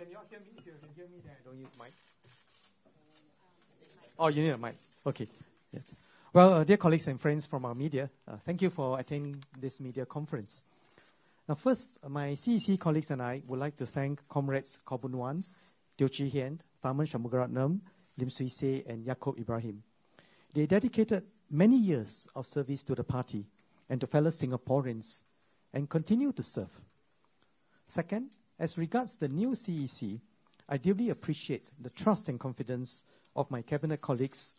Can you all hear me? If you can hear me, then I don't use mic. Oh, you need a mic. Okay. Yes. Well, dear colleagues and friends from our media, thank you for attending this media conference. Now, first, my CEC colleagues and I would like to thank comrades Koh Boon Wan, Teo Chee Hean, Tharman Shanmugaratnam, Lim Swee Say, and Yaacob Ibrahim. They dedicated many years of service to the party and to fellow Singaporeans and continue to serve. Second, as regards the new CEC, I deeply appreciate the trust and confidence of my Cabinet colleagues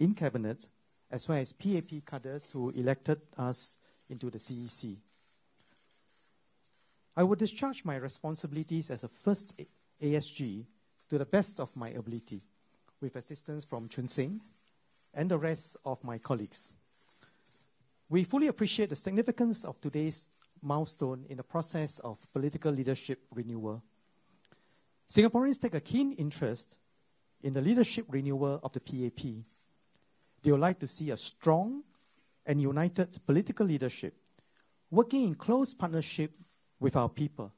in Cabinet, as well as PAP cadres who elected us into the CEC. I will discharge my responsibilities as a first ASG to the best of my ability, with assistance from Chun Sing and the rest of my colleagues. We fully appreciate the significance of today's milestone in the process of political leadership renewal. Singaporeans take a keen interest in the leadership renewal of the PAP. They would like to see a strong and united political leadership working in close partnership with our people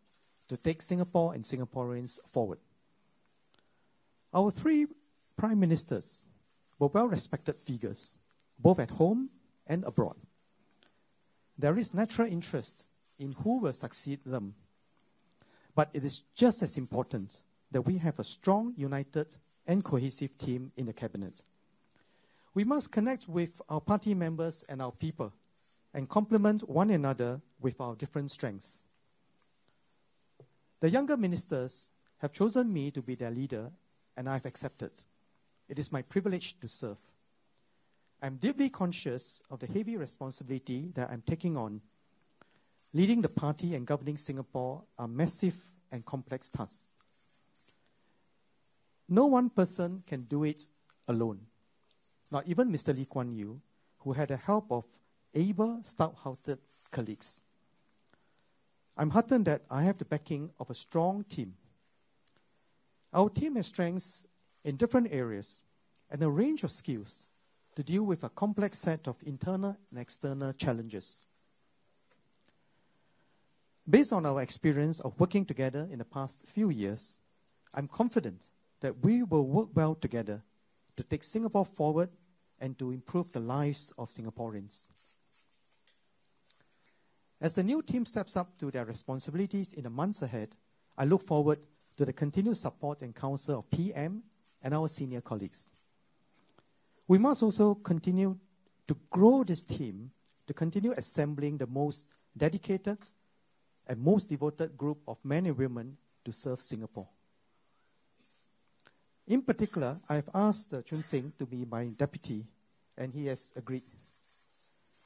to take Singapore and Singaporeans forward. Our three prime ministers were well-respected figures, both at home and abroad. There is natural interest in who will succeed them, but it is just as important that we have a strong, united, and cohesive team in the Cabinet. We must connect with our party members and our people and complement one another with our different strengths. The younger ministers have chosen me to be their leader, and I've accepted. It is my privilege to serve. I'm deeply conscious of the heavy responsibility that I'm taking on. Leading the party and governing Singapore are massive and complex tasks. No one person can do it alone, not even Mr. Lee Kuan Yew, who had the help of able, stout-hearted colleagues. I'm heartened that I have the backing of a strong team. Our team has strengths in different areas and a range of skills to deal with a complex set of internal and external challenges. Based on our experience of working together in the past few years, I'm confident that we will work well together to take Singapore forward and to improve the lives of Singaporeans. As the new team steps up to their responsibilities in the months ahead, I look forward to the continued support and counsel of PM and our senior colleagues. We must also continue to grow this team, to continue assembling the most dedicated and most devoted group of men and women to serve Singapore. In particular, I have asked Chun Sing to be my deputy, and he has agreed.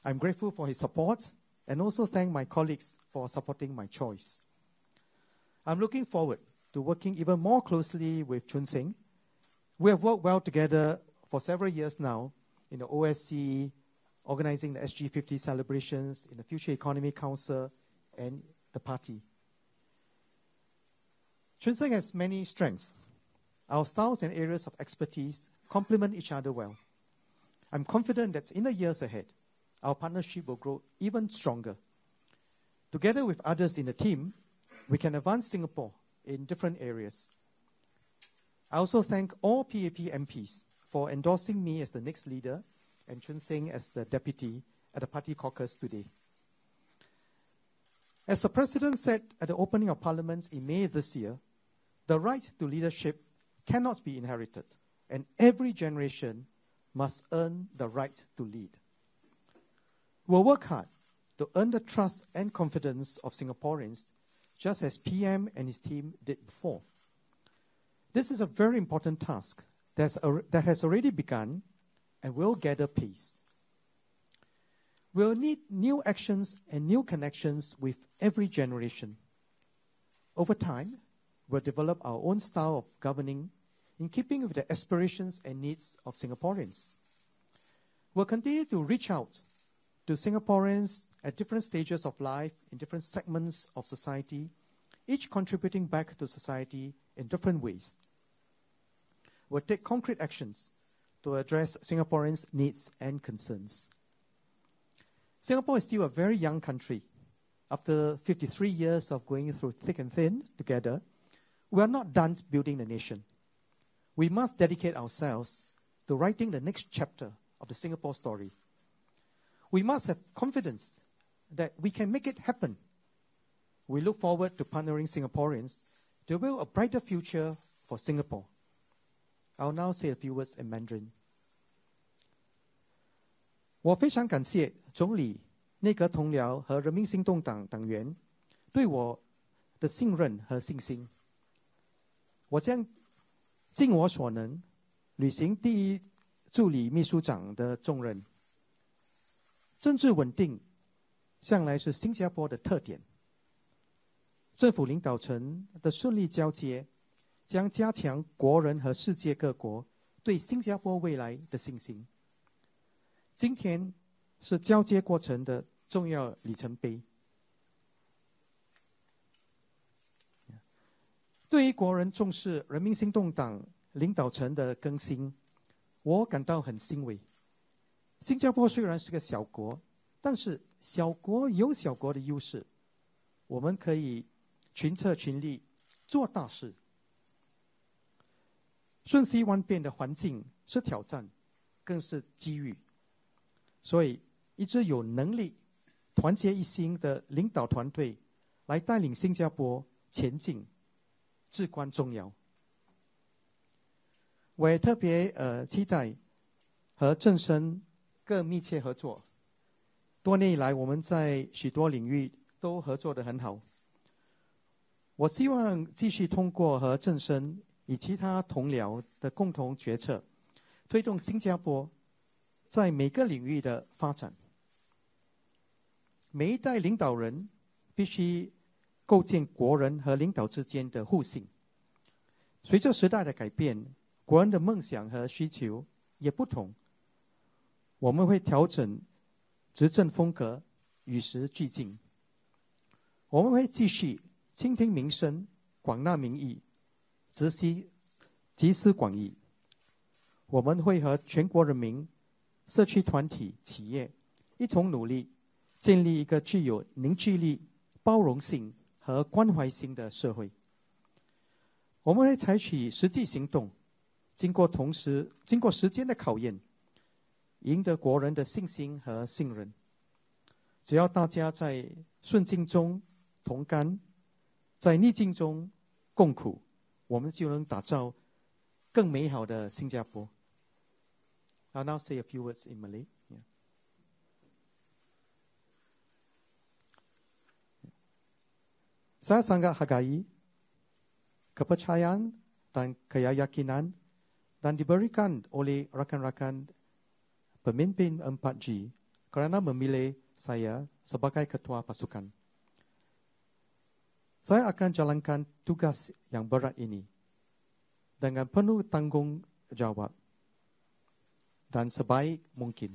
I'm grateful for his support and also thank my colleagues for supporting my choice. I'm looking forward to working even more closely with Chun Sing. We have worked well together for several years now in the OSC, organizing the SG50 celebrations, in the Future Economy Council, and the party. Chun Sing has many strengths. Our styles and areas of expertise complement each other well. I'm confident that in the years ahead, our partnership will grow even stronger. Together with others in the team, we can advance Singapore in different areas. I also thank all PAP MPs for endorsing me as the next leader and Chun Sing as the deputy at the party caucus today. As the President said at the opening of Parliament in May this year, the right to leadership cannot be inherited, and every generation must earn the right to lead. We'll work hard to earn the trust and confidence of Singaporeans, just as PM and his team did before. This is a very important task that has already begun and will gather pace. We'll need new actions and new connections with every generation. Over time, we'll develop our own style of governing in keeping with the aspirations and needs of Singaporeans. We'll continue to reach out to Singaporeans at different stages of life, in different segments of society, each contributing back to society in different ways. We'll take concrete actions to address Singaporeans' needs and concerns. Singapore is still a very young country. After 53 years of going through thick and thin together, We are not done building the nation. We must dedicate ourselves to writing the next chapter of the Singapore story. We must have confidence that we can make it happen. We look forward to partnering Singaporeans to build a brighter future for Singapore. I'll now say a few words in Mandarin. 我非常感谢总理、内阁同僚和人民行动党党员对我的信任和信心。我将尽我所能履行第一助理秘书长的重任。政治稳定向来是新加坡的特点。政府领导层的顺利交接将加强国人和世界各国对新加坡未来的信心。 今天是交接过程的重要里程碑。对于国人重视人民行动党领导层的更新，我感到很欣慰。新加坡虽然是个小国，但是小国有小国的优势，我们可以群策群力做大事。瞬息万变的环境是挑战，更是机遇。 所以，一支有能力、团结一心的领导团队，来带领新加坡前进，至关重要。我也特别期待和政深更密切合作。多年以来，我们在许多领域都合作得很好。我希望继续通过和政深与其他同僚的共同决策，推动新加坡 在每个领域的发展，每一代领导人必须构建国人和领导之间的互信。随着时代的改变，国人的梦想和需求也不同。我们会调整执政风格，与时俱进。我们会继续倾听民生，广纳民意，集思广益。我们会和全国人民、 社区团体、企业一同努力，建立一个具有凝聚力、包容性和关怀心的社会。我们会采取实际行动，经过时间的考验，赢得国人的信心和信任。只要大家在顺境中同甘，在逆境中共苦，我们就能打造更美好的新加坡。 I'll now say a few words in Malay. Yeah. Saya sangat hargai kepercayaan dan keyakinan dan diberikan oleh rakan-rakan pemimpin 4G kerana memilih saya sebagai ketua pasukan. Saya akan jalankan tugas yang berat ini dengan penuh tanggungjawab dan sebaik mungkin.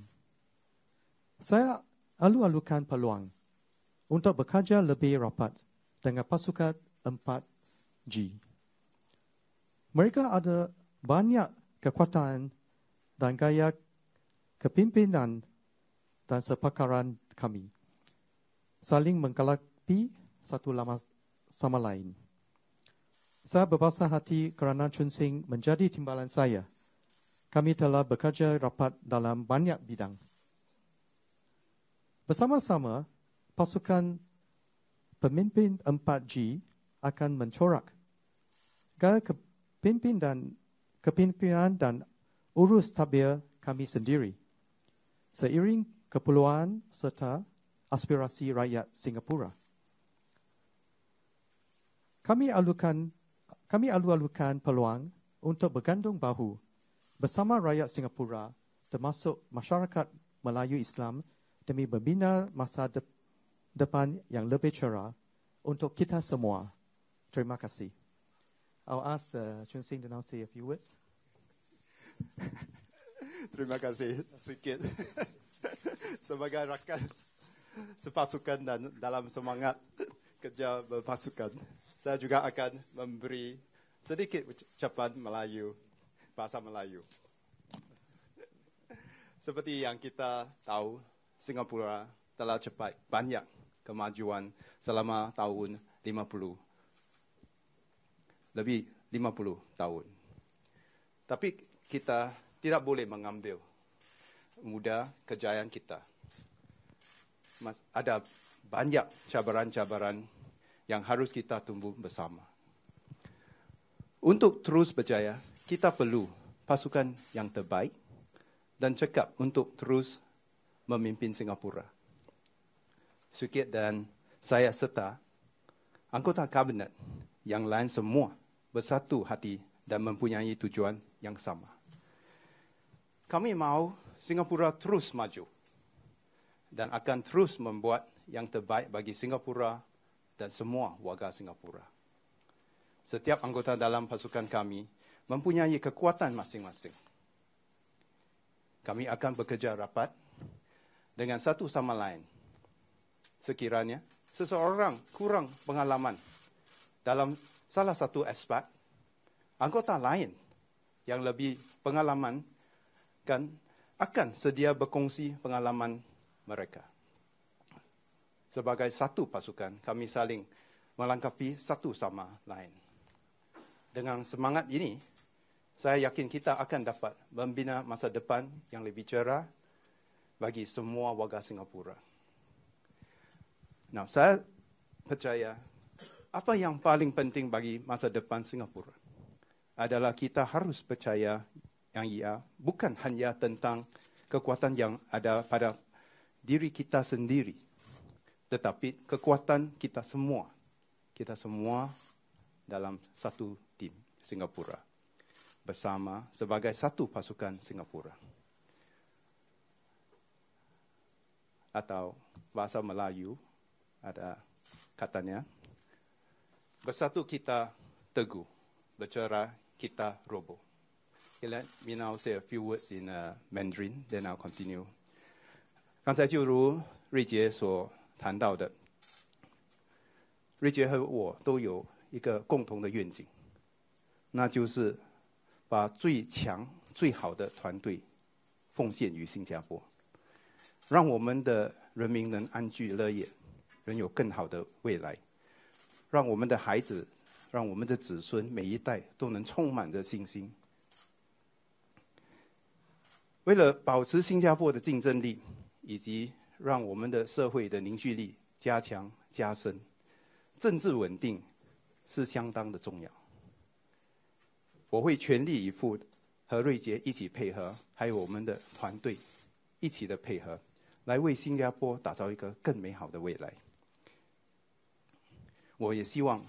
Saya alu-alukan peluang untuk bekerja lebih rapat dengan pasukan 4G. Mereka ada banyak kekuatan dan gaya kepimpinan dan sepakaran kami, saling menggelaki satu sama lain. Saya berbesar hati kerana Chun Sing menjadi timbalan saya. Kami telah bekerja rapat dalam banyak bidang. Bersama-sama, pasukan pemimpin 4G akan mencorak gaya kepimpinan dan urus tabir kami sendiri, seiring keperluan serta aspirasi rakyat Singapura. Kami alu-alukan peluang untuk bergandung bahu bersama rakyat Singapura, termasuk masyarakat Melayu Islam, demi membina masa depan yang lebih cerah untuk kita semua. Terima kasih. I'll ask Chun Sing to now say a few words. Terima kasih, Sikit. Sebagai rakan sepasukan dan dalam semangat kerja berpasukan, saya juga akan memberi sedikit ucapan Melayu, bahasa Melayu. Seperti yang kita tahu, Singapura telah cepat banyak kemajuan selama tahun 50. lebih 50 tahun. Tapi kita tidak boleh mengambil mudah kejayaan kita. Ada banyak cabaran-cabaran yang harus kita tumbuh bersama. Untuk terus berjaya, kita perlu pasukan yang terbaik dan cekap untuk terus memimpin Singapura. Sukit dan saya serta anggota kabinet yang lain semua bersatu hati dan mempunyai tujuan yang sama. Kami mahu Singapura terus maju dan akan terus membuat yang terbaik bagi Singapura dan semua warga Singapura. Setiap anggota dalam pasukan kami mempunyai kekuatan masing-masing. Kami akan bekerja rapat dengan satu sama lain. Sekiranya seseorang kurang pengalaman dalam salah satu aspek, anggota lain yang lebih pengalaman akan sedia berkongsi pengalaman mereka. Sebagai satu pasukan, kami saling melengkapi satu sama lain. Dengan semangat ini, saya yakin kita akan dapat membina masa depan yang lebih cerah bagi semua warga Singapura. Nah, saya percaya apa yang paling penting bagi masa depan Singapura adalah kita harus percaya yang ia bukan hanya tentang kekuatan yang ada pada diri kita sendiri, tetapi kekuatan kita semua dalam satu tim Singapura, bersama sebagai satu pasukan Singapura. Atau bahasa Melayu ada katanya, bersatu kita teguh, bercerai kita roboh. Let me now say a few words in Mandarin, then I'll continue. 刚才就如瑞杰所谈到的，瑞杰和我都有一个共同的愿景，那就是把最强、最好的团队奉献于新加坡，让我们的人民能安居乐业，能有更好的未来。 让我们的孩子，让我们的子孙，每一代都能充满着信心。为了保持新加坡的竞争力，以及让我们的社会的凝聚力加强加深，政治稳定是相当的重要。我会全力以赴，和瑞杰一起配合，还有我们的团队一起的配合，来为新加坡打造一个更美好的未来。 我也希望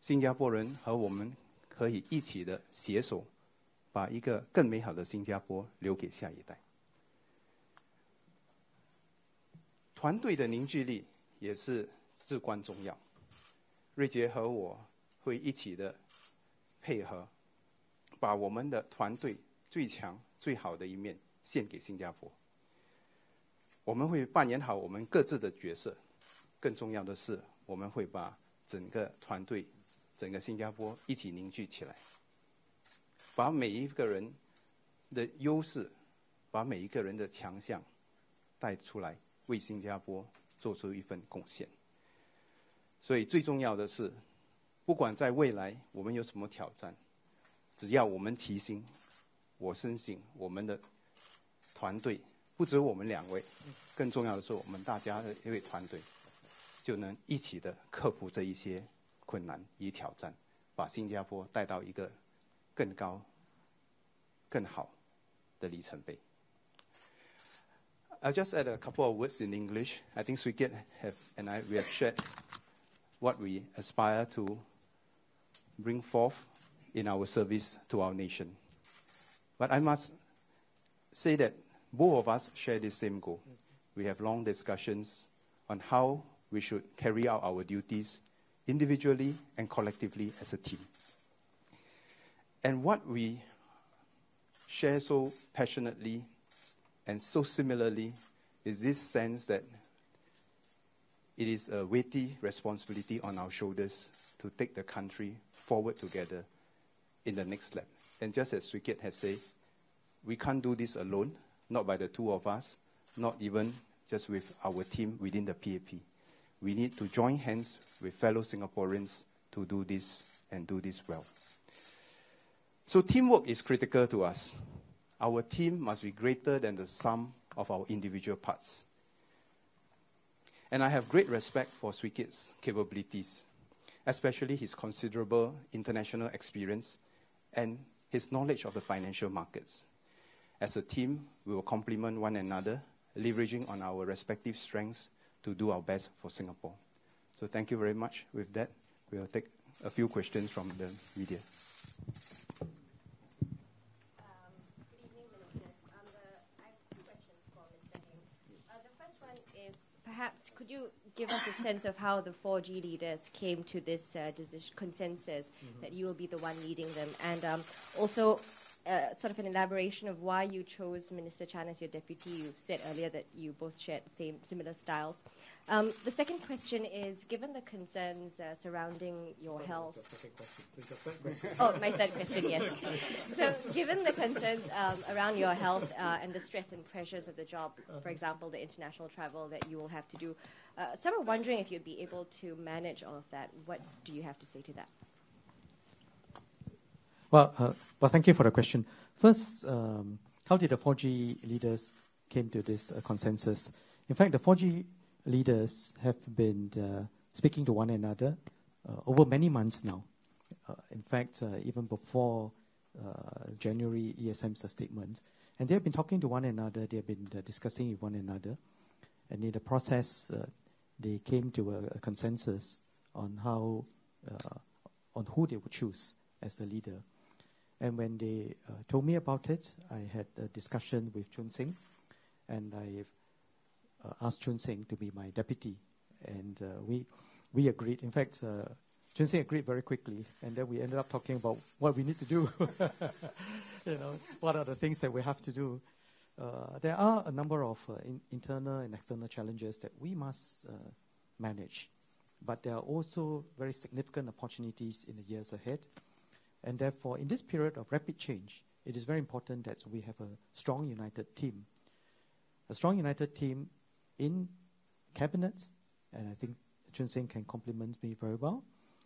新加坡人和我们可以一起的携手，把一个更美好的新加坡留给下一代。团队的凝聚力也是至关重要。瑞杰和我会一起的配合，把我们的团队最强、最好的一面献给新加坡。我们会扮演好我们各自的角色，更重要的是。 我们会把整个团队、整个新加坡一起凝聚起来，把每一个人的优势、把每一个人的强项带出来，为新加坡做出一份贡献。所以最重要的是，不管在未来我们有什么挑战，只要我们齐心，我深信我们的团队不止我们两位，更重要的是我们大家的一位团队。 就能一起的克服这一些困难与挑战，把新加坡带到一个更高、更好的里程碑。I'll just add a couple of words in English. I think Swee Keat and I have shared what we aspire to bring forth in our service to our nation. But I must say that both of us share the same goal. We have long discussions on how we should carry out our duties individually and collectively as a team. And what we share so passionately and so similarly is this sense that it is a weighty responsibility on our shoulders to take the country forward together in the next step. And just as Swee Keat has said, we can't do this alone, not by the two of us, not even just with our team within the PAP. We need to join hands with fellow Singaporeans to do this and do this well. So teamwork is critical to us. Our team must be greater than the sum of our individual parts. And I have great respect for Swee Keat's capabilities, especially his considerable international experience and his knowledge of the financial markets. As a team, we will complement one another, leveraging on our respective strengths to do our best for Singapore. So thank you very much. With that, we will take a few questions from the media. Good evening, ministers. I have two questions for Mr. Heng. The first one is, perhaps could you give us a sense of how the 4G leaders came to this consensus that you will be the one leading them, and also sort of an elaboration of why you chose Minister Chan as your deputy. You said earlier that you both shared the same similar styles. The second question is, given the concerns surrounding your health... Your second question. So it's your third question. Oh, my third question, yes. So given the concerns around your health and the stress and pressures of the job, for example, the international travel that you will have to do, some are wondering if you'd be able to manage all of that. What do you have to say to that? Well, thank you for the question. First, how did the 4G leaders came to this consensus? In fact, the 4G leaders have been speaking to one another over many months now. In fact, even before January ESM's statement. And they have been talking to one another. They have been discussing with one another. And in the process, they came to a consensus on how, on who they would choose as the leader. And when they told me about it, I had a discussion with Chun Sing, and I asked Chun Sing to be my deputy, and we agreed. In fact, Chun Sing agreed very quickly, and then we ended up talking about what we need to do. You know, what are the things that we have to do? There are a number of internal and external challenges that we must manage, but there are also very significant opportunities in the years ahead. And therefore, in this period of rapid change, it is very important that we have a strong united team. A strong united team in cabinet, and I think Chun Sing can compliment me very well.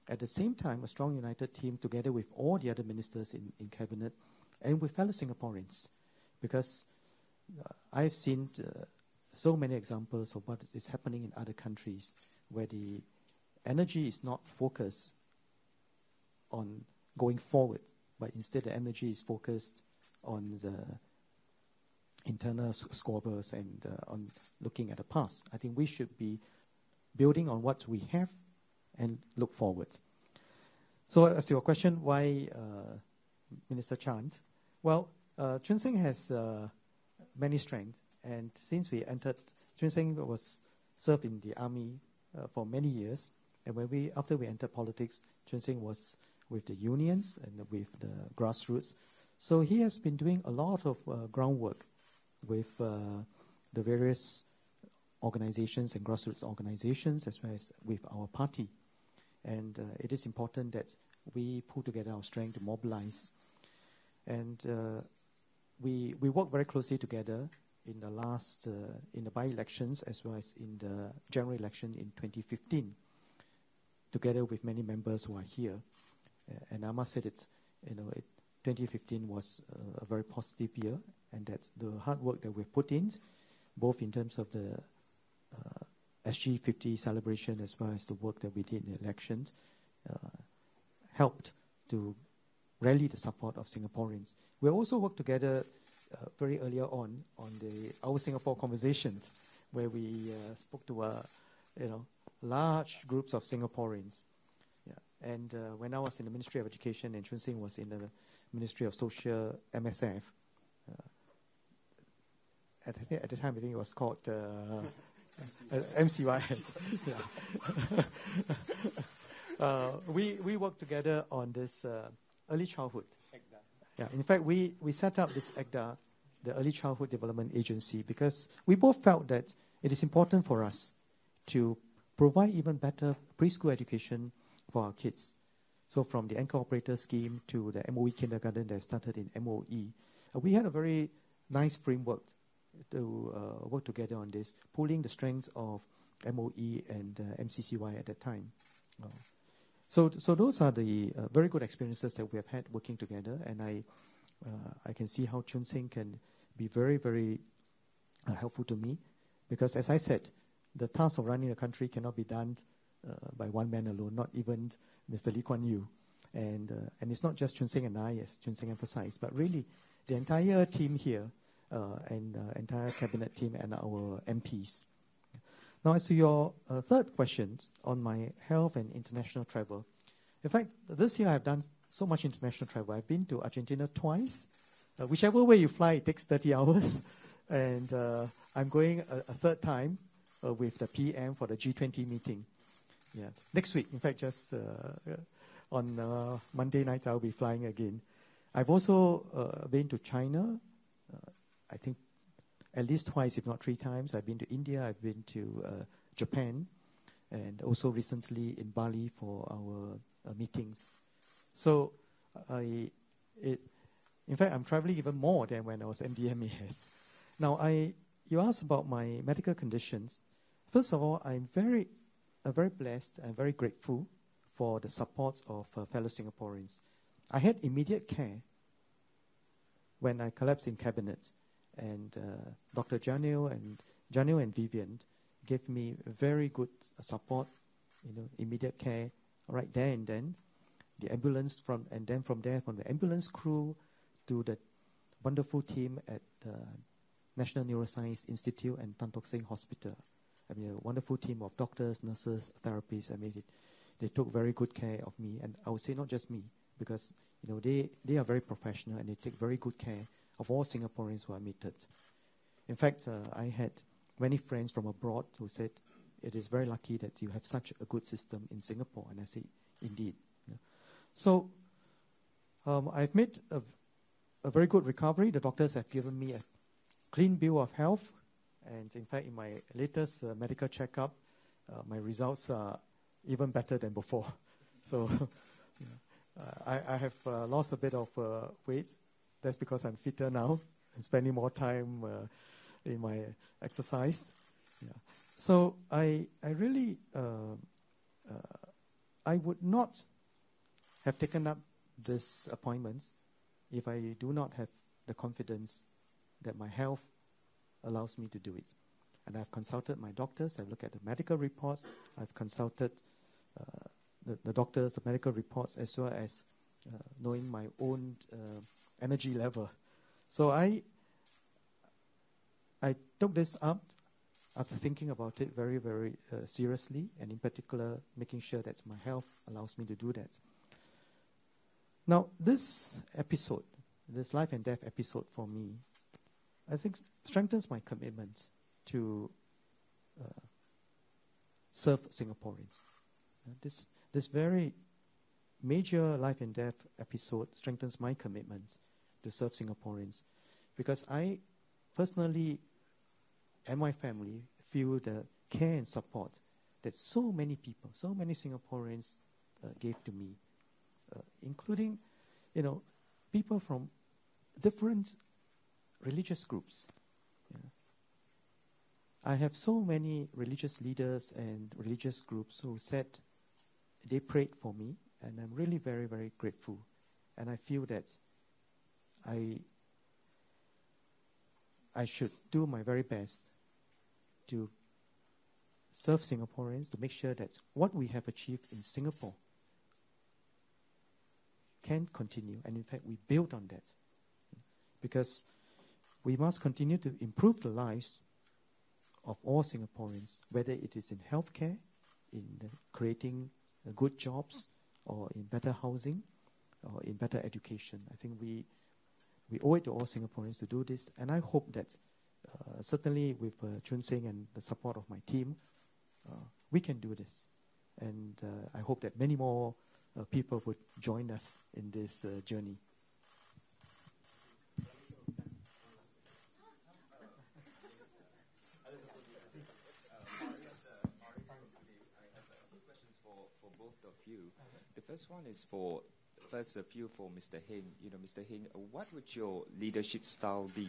At the same time, a strong united team together with all the other ministers in cabinet and with fellow Singaporeans. Because I've seen so many examples of what is happening in other countries where the energy is not focused on going forward, but instead the energy is focused on the internal squabbles and on looking at the past. I think we should be building on what we have and look forward. So as to your question, why Minister Chan? Well, Chun Sing has many strengths, and since we entered, Chun Sing served in the army for many years, and when after we entered politics, Chun Sing was with the unions and with the grassroots. So he has been doing a lot of groundwork with the various organizations and grassroots organizations, as well as with our party. And it is important that we pull together our strength to mobilize. And we work very closely together in the last, in the by-elections, as well as in the general election in 2015, together with many members who are here. And I must say that 2015 was a very positive year, and that the hard work that we've put in, both in terms of the SG50 celebration as well as the work that we did in the elections, helped to rally the support of Singaporeans. We also worked together very earlier on the Our Singapore conversations, where we spoke to large groups of Singaporeans. And when I was in the Ministry of Education and Chun Sing was in the Ministry of Social MSF, at the time I think it was called MCYS. We worked together on this early childhood. Yeah, in fact, we set up this ECDA, the Early Childhood Development Agency, because we both felt that it is important for us to provide even better preschool education for our kids. So from the anchor operator scheme to the MOE kindergarten that started in MOE, we had a very nice framework to work together on this, pulling the strengths of MOE and MCCY at that time. So those are the very good experiences that we have had working together, and I can see how Chun Sing can be very, very helpful to me, because as I said, the task of running a country cannot be done by one man alone, not even Mr. Lee Kuan Yew. And it's not just Chun Sing and I, as Chun Sing emphasized, but really the entire team here and entire cabinet team and our MPs. Now, as to your third question on my health and international travel, in fact, this year I've done so much international travel. I've been to Argentina twice. Whichever way you fly, it takes 30 hours. And I'm going a third time with the PM for the G20 meeting. Yeah. Next week, in fact, just on Monday night, I'll be flying again. I've also been to China, I think, at least twice, if not three times. I've been to India, I've been to Japan, and also recently in Bali for our meetings. So, in fact, I'm traveling even more than when I was MDMAS. Now, you asked about my medical conditions. First of all, I'm very blessed and very grateful for the support of fellow Singaporeans. I had immediate care when I collapsed in cabinet. And Dr. Janil and Vivian gave me very good support, immediate care right there and then. The ambulance from the ambulance crew to the wonderful team at National Neuroscience Institute and Tan Tock Seng Hospital. I mean, a wonderful team of doctors, nurses, therapists. I mean, they took very good care of me, and I would say not just me, because they are very professional and they take very good care of all Singaporeans who are admitted. In fact, I had many friends from abroad who said, it is very lucky that you have such a good system in Singapore. And I say, indeed. Yeah. So I've made a very good recovery. The doctors have given me a clean bill of health. And in fact, in my latest medical checkup, my results are even better than before. So yeah. I have lost a bit of weight. That's because I'm fitter now. I'm spending more time in my exercise. Yeah. So I really, I would not have taken up this appointment if I do not have the confidence that my health allows me to do it. And I've consulted my doctors. I've looked at the medical reports. I've consulted the doctors, the medical reports, as well as knowing my own energy level. So I took this up after thinking about it very, very seriously, and in particular, making sure that my health allows me to do that. Now, this episode, this life and death episode for me, I think strengthens my commitment to serve Singaporeans. This very major life and death episode strengthens my commitment to serve Singaporeans, because I personally and my family feel the care and support that so many people, so many Singaporeans gave to me, including, people from different religious groups. Yeah. I have so many religious leaders and religious groups who said they prayed for me, and I'm really very, very grateful. And I feel that I should do my very best to serve Singaporeans, to make sure that what we have achieved in Singapore can continue. And in fact, we build on that, because we must continue to improve the lives of all Singaporeans, whether it is in healthcare, in creating good jobs, or in better housing, or in better education. I think we owe it to all Singaporeans to do this, and I hope that certainly with Chun Sing and the support of my team, we can do this. And I hope that many more people would join us in this journey. First one is for Mr. Heng. Mr. Heng, what would your leadership style be,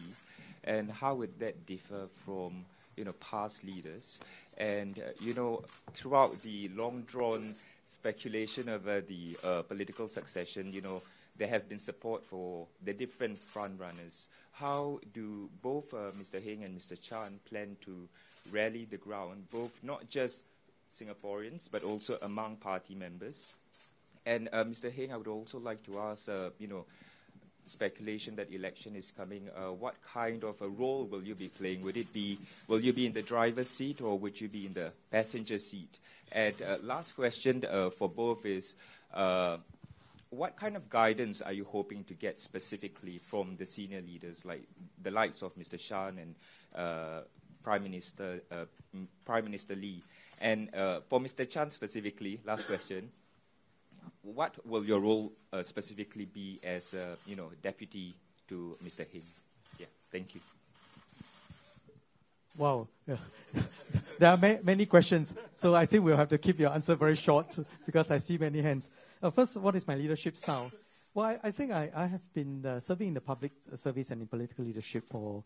and how would that differ from past leaders? And throughout the long-drawn speculation over the political succession, you know, there have been support for the different front runners. How do both Mr. Heng and Mr. Chan plan to rally the ground, both not just Singaporeans but also among party members? And Mr. Heng, I would also like to ask, you know, speculation that election is coming, what kind of a role will you be playing? Will you be in the driver's seat or would you be in the passenger seat? And last question for both is, what kind of guidance are you hoping to get specifically from the senior leaders, like the likes of Mr. Shan and Prime Minister Lee? And for Mr. Chan specifically, last question, what will your role specifically be as you know, deputy to Mr. Heng? Yeah, thank you. Wow, yeah. There are many questions, so I think we'll have to keep your answer very short because I see many hands. First, what is my leadership style? Well, I think I have been serving in the public service and in political leadership for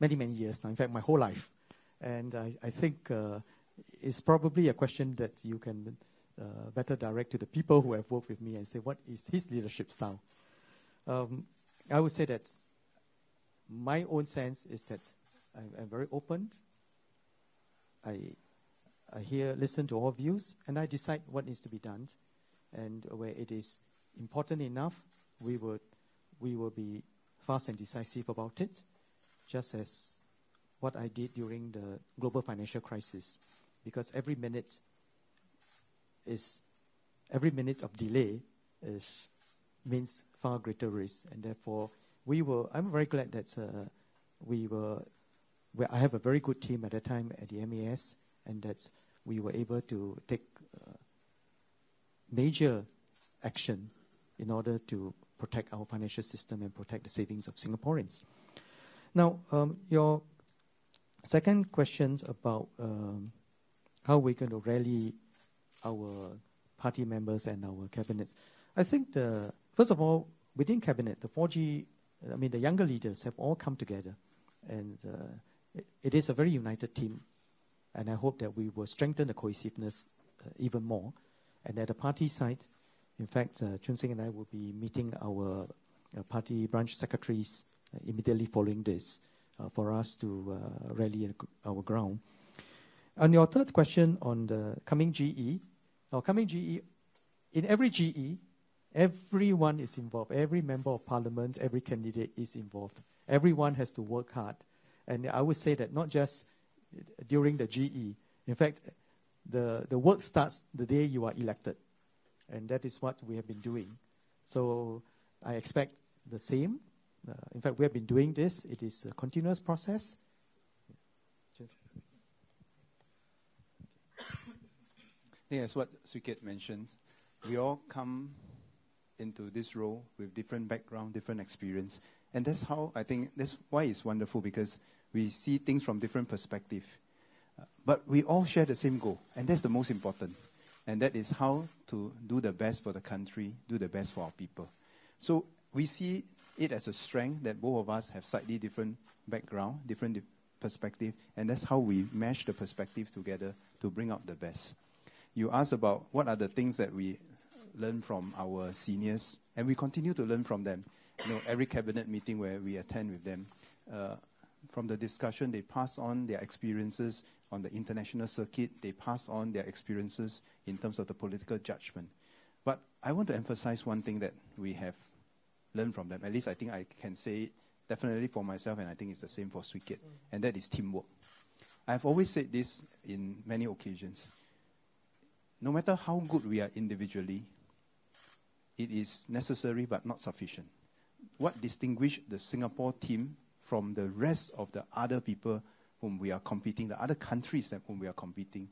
many, many years now, in fact, my whole life. And I think it's probably a question that you can better direct to the people who have worked with me and say, what is his leadership style? I would say that my own sense is that I'm very open. I listen to all views, and I decide what needs to be done. And where it is important enough, we will be fast and decisive about it, just as what I did during the global financial crisis, because every minute of delay means far greater risk, and therefore I'm very glad that I have a very good team at that time at the MAS, and that we were able to take major action in order to protect our financial system and protect the savings of Singaporeans. Now, your second question about how we're going to rally our party members and our cabinets. I think, first of all, within cabinet, the younger leaders have all come together, and it is a very united team, and I hope that we will strengthen the cohesiveness even more. And at the party side, in fact, Chun Sing and I will be meeting our party branch secretaries immediately following this for us to rally our ground. On your third question on the coming GE, in every GE, everyone is involved. Every member of parliament, every candidate is involved. Everyone has to work hard. And I would say that not just during the GE. In fact, the work starts the day you are elected, and that is what we have been doing. So I expect the same. In fact, we have been doing this. It is a continuous process. Yes, what Swee Keat mentions, we all come into this role with different background, different experience, and that's how I think that's why it's wonderful, because we see things from different perspectives. But we all share the same goal, and that's the most important. And that is how to do the best for the country, do the best for our people. So we see it as a strength that both of us have slightly different background, different perspective, and that's how we mesh the perspective together to bring out the best. You asked about what are the things that we learn from our seniors, and we continue to learn from them. You know, every cabinet meeting where we attend with them, from the discussion, they pass on their experiences on the international circuit. They pass on their experiences in terms of the political judgment. But I want to emphasize one thing that we have learned from them. At least I think I can say it definitely for myself, and I think it's the same for Swee Keat, and that is teamwork. I've always said this in many occasions. No matter how good we are individually, it is necessary but not sufficient. What distinguishes the Singapore team from the rest of the other people whom we are competing, the other countries that whom we are competing,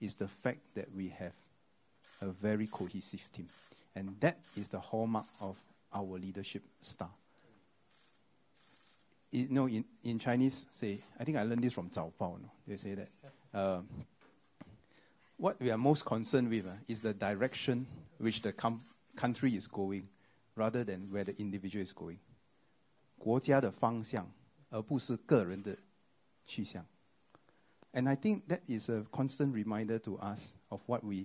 is the fact that we have a very cohesive team. And that is the hallmark of our leadership style. You know, in Chinese, say, I think I learned this from Zaobao, no? They say that what we are most concerned with is the direction which the country is going, rather than where the individual is going. 国家的方向, 而不是个人的去向. And I think that is a constant reminder to us of what we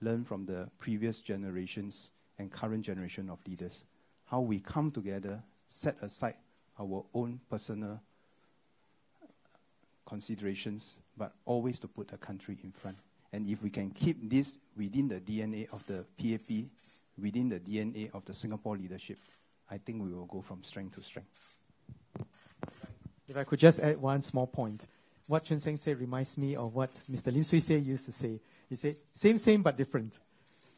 learn from the previous generations and current generation of leaders, how we come together, set aside our own personal considerations, but always to put the country in front. And if we can keep this within the DNA of the PAP, within the DNA of the Singapore leadership, I think we will go from strength to strength. If I could just add one small point. What Chun Seng said reminds me of what Mr. Lim Swee Say used to say. He said, same, same, but different.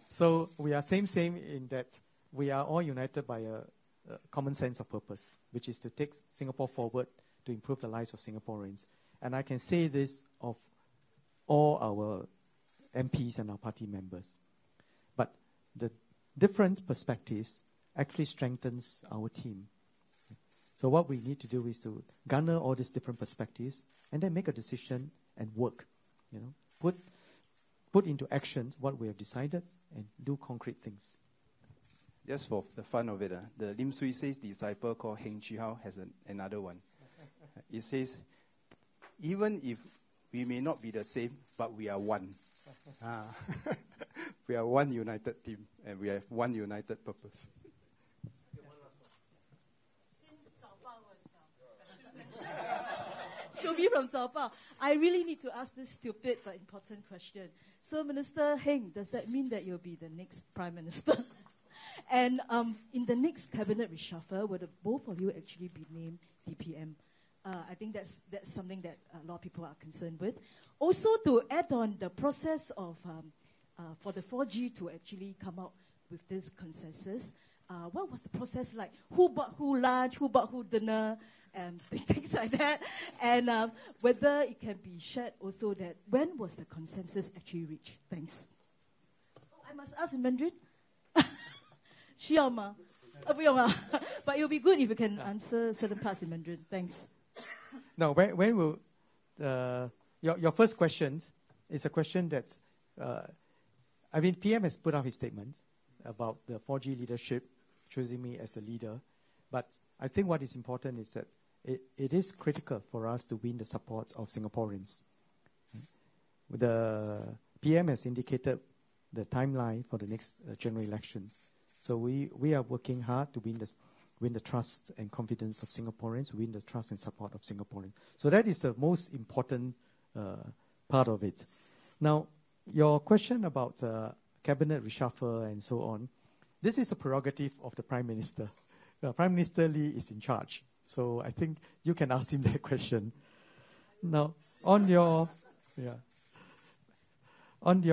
So we are same, same in that we are all united by a common sense of purpose, which is to take Singapore forward to improve the lives of Singaporeans. And I can say this of all our MPs and our party members. But the different perspectives actually strengthens our team. So what we need to do is to garner all these different perspectives and then make a decision and work, you know, put into action what we have decided and do concrete things. Just for the fun of it, the Lim Swee Say's disciple called Heng Chi Hau has another one. It says, even if we may not be the same, but we are one. We are one united team and we have one united purpose. Shubi from Zaobao. I really need to ask this stupid but important question. So, Minister Heng, does that mean that you'll be the next Prime Minister? And in the next cabinet reshuffle, will the both of you actually be named DPM? I think that's something that a lot of people are concerned with. Also, to add on the process of for the 4G to actually come out with this consensus, what was the process like? Who bought who lunch? Who bought who dinner? And things like that, and whether it can be shared also that when was the consensus actually reached? Thanks. Oh, I must ask in Mandarin. But it will be good if you can answer certain parts in Mandarin. Thanks. Now, when will your first question is a question that I mean, PM has put out his statement about the 4G leadership choosing me as the leader, but I think what is important is that it is critical for us to win the support of Singaporeans. The PM has indicated the timeline for the next general election. So we are working hard to win the trust and confidence of Singaporeans, win the trust and support of Singaporeans. So that is the most important part of it. Now, your question about cabinet reshuffle and so on, this is a prerogative of the Prime Minister. Prime Minister Lee is in charge. So I think you can ask him that question. Now, on your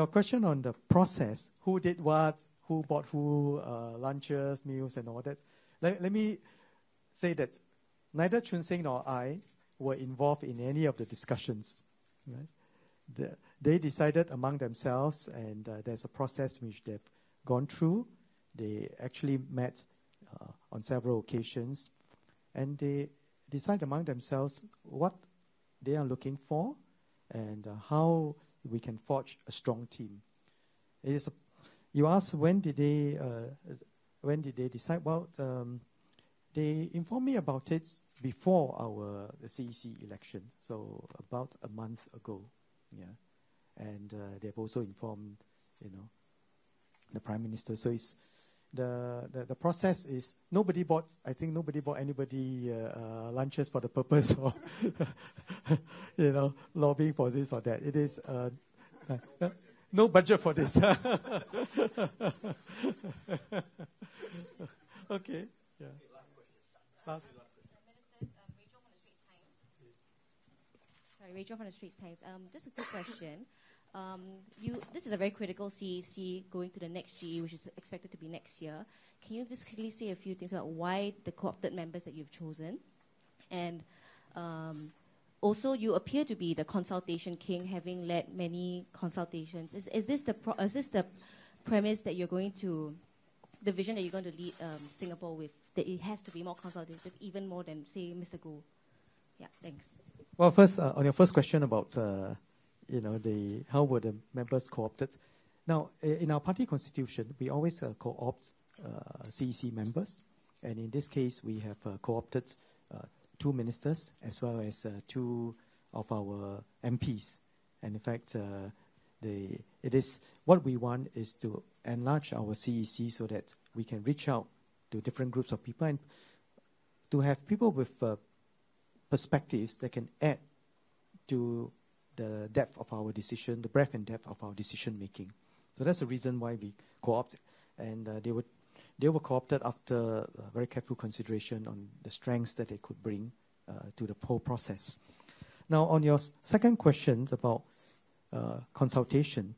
question on the process, who did what, who bought who, lunches, meals, and all that, let me say that neither Chun Seng nor I were involved in any of the discussions. Right? They decided among themselves, and there's a process which they've gone through. They actually met on several occasions, and they decide among themselves what they are looking for and how we can forge a strong team. It is you ask when did they decide? Well, they informed me about it before our CEC election, so about a month ago. Yeah, and they've also informed the Prime Minister. So it's. The process is nobody bought. I think nobody bought anybody lunches for the purpose of lobbying for this or that. It is no budget for this. Okay. Yeah. Last question. Sorry, Rachel from the Straits Times. Just a quick question. This is a very critical CEC going to the next GE, which is expected to be next year. Can you just quickly say a few things about why the co-opted members that you've chosen? And also, you appear to be the consultation king, having led many consultations. Is this the premise that you're going to, the vision that you're going to lead Singapore with, that it has to be more consultative, even more than, say, Mr. Goh? Yeah, thanks. Well, first, on your first question about... how were the members co-opted? Now, in our party constitution, we always co-opt CEC members, and in this case, we have co-opted two ministers as well as two of our MPs. And in fact, what we want is to enlarge our CEC so that we can reach out to different groups of people and to have people with perspectives that can add to the depth of our decision, the breadth and depth of our decision making. So that's the reason why we co-opt, and they were co-opted after very careful consideration on the strengths that they could bring to the whole process. Now, on your second question about consultation,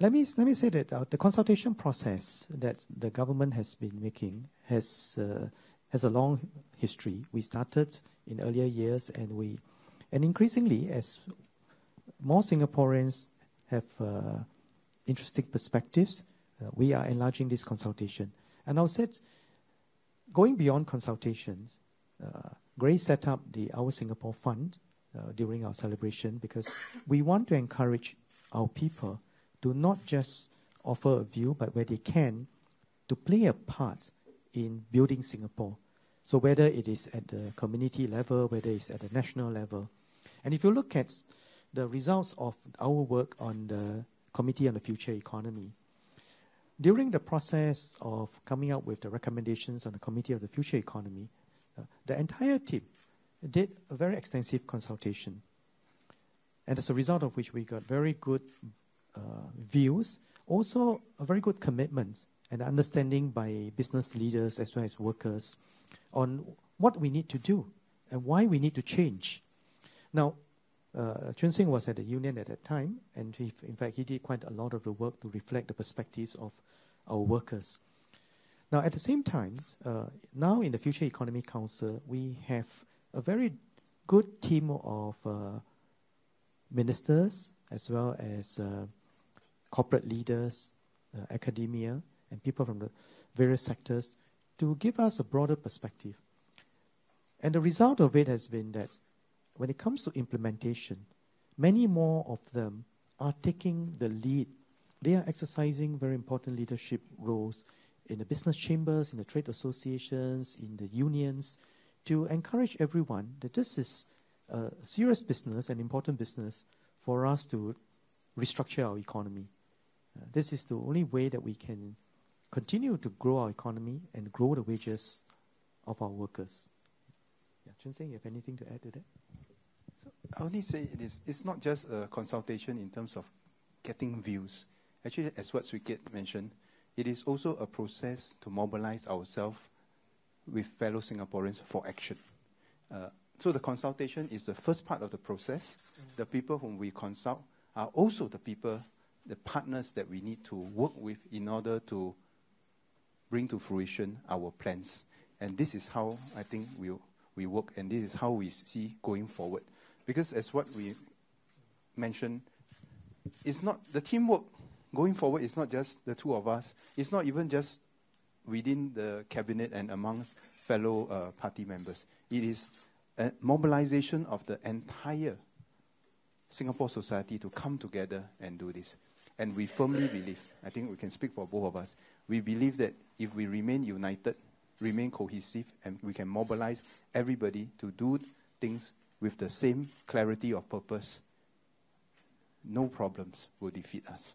let me say that the consultation process that the government has been making has a long history. We started in earlier years, and increasingly as more Singaporeans have interesting perspectives, we are enlarging this consultation. And I'll say, going beyond consultations, Grace set up the Our Singapore Fund during our celebration, because we want to encourage our people to not just offer a view, but where they can, to play a part in building Singapore. So whether it is at the community level, whether it's at the national level. And if you look at the results of our work on the Committee on the Future Economy, during the process of coming up with the recommendations on the Committee of the Future Economy, the entire team did a very extensive consultation. And as a result of which, we got very good views, also a very good commitment and understanding by business leaders as well as workers on what we need to do and why we need to change. Now, Chun Sing was at the union at that time, and in fact he did quite a lot of the work to reflect the perspectives of our workers. Now, at the same time, now in the Future Economy Council, we have a very good team of ministers as well as corporate leaders, academia, and people from the various sectors to give us a broader perspective. And the result of it has been that when it comes to implementation, many more of them are taking the lead. They are exercising very important leadership roles in the business chambers, in the trade associations, in the unions, to encourage everyone that this is a serious business, an important business for us to restructure our economy. This is the only way that we can continue to grow our economy and grow the wages of our workers. Yeah, Chun Sing, you have anything to add to that? So I only say this: it's not just a consultation in terms of getting views. Actually, as what Swee Keat mentioned, it is also a process to mobilize ourselves with fellow Singaporeans for action. So the consultation is the first part of the process. The people whom we consult are also the people, the partners that we need to work with in order to bring to fruition our plans. And this is how I think we work, and this is how we see going forward. Because as what we mentioned, it's not the teamwork going forward, it's not just the two of us. It's not even just within the cabinet and amongst fellow party members. It is a mobilization of the entire Singapore society to come together and do this. And we firmly believe, I think we can speak for both of us, we believe that if we remain united, remain cohesive, and we can mobilize everybody to do things with the same clarity of purpose, no problems will defeat us.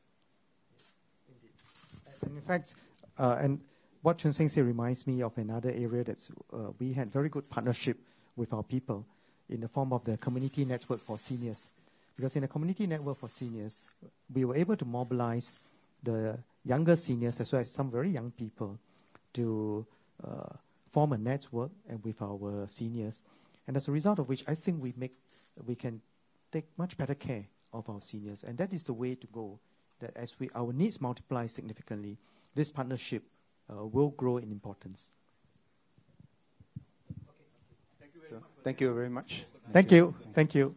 Indeed. And in fact, and what Chun Sing said reminds me of another area that we had very good partnership with our people in the form of the community network for seniors. Because in the community network for seniors, we were able to mobilize the younger seniors as well as some very young people to form a network and with our seniors. And as a result of which, I think we can take much better care of our seniors. And that is the way to go, that as our needs multiply significantly, this partnership will grow in importance. Okay, thank you very much. Thank you.